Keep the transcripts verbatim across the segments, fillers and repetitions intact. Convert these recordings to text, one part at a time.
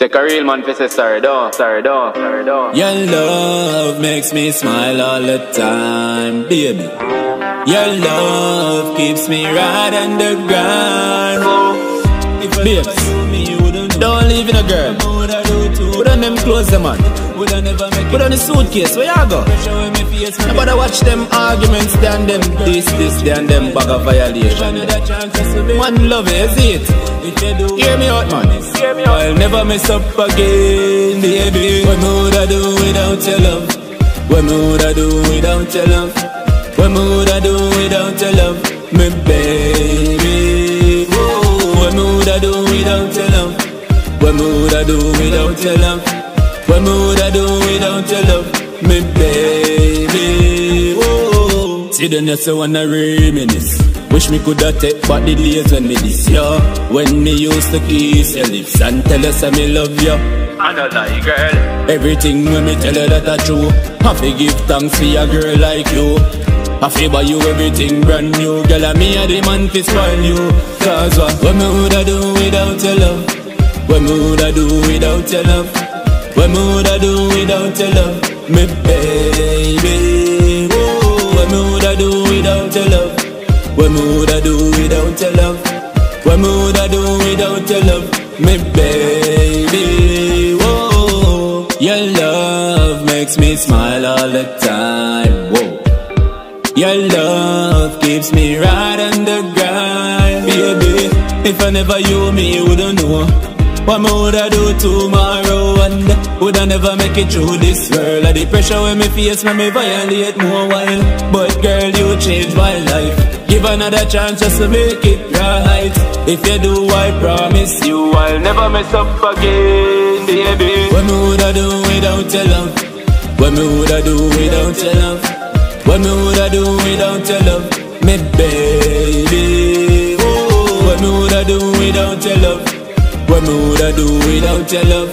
Take a real man to say sorry down, sorry down, sorry down. Your love makes me smile all the time, baby. Your love keeps me right on the ground. Babes, don't leave in a girl. Put on them clothes, man. Put on the suitcase, where you go? Nobody watch them arguments, then them this, this, then them bag of violation. One love, is it? Hear me out, man. I'll never mess up again, baby. What would I do without your love? What would I do without your love? What would I do without your love? My baby. Whoa. What would I do without your love? What would I do without your love? What would I do without your love? My baby. Whoa. See the next one I reminisce. Wish me coulda take back the days when me this ya. When me used to kiss your lips and tell us I me love ya. I don't like girl. Everything when me tell you that I true. I fi give thanks for a girl like you. I fi buy you everything brand new. Girl, I me a the man fi spoil you. Cause what, what me woulda do without your love? What me woulda do without your love? What me woulda do without your love? Me baby. Ooh. What me woulda do without your love? What would I do without your love? What would I do without your love? My baby, whoa. Your love makes me smile all the time, whoa. Your love keeps me right on the ground, baby. If I never you, me, you wouldn't know. What would I do tomorrow? And would I never make it through this world? All the pressure when me face, when me violate more while. But girl, you changed my life. Give another chance just to make it right. If you do, I promise you I'll never mess up again, baby. What me woulda do without your love? What me woulda do without your love? What me woulda do without your love? Me baby. Ooh. What me woulda do without your love? What me woulda do without your love?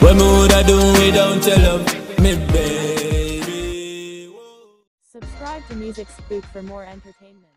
What me woulda do without your love? Me baby. Subscribe to Muzik Scoop for more entertainment.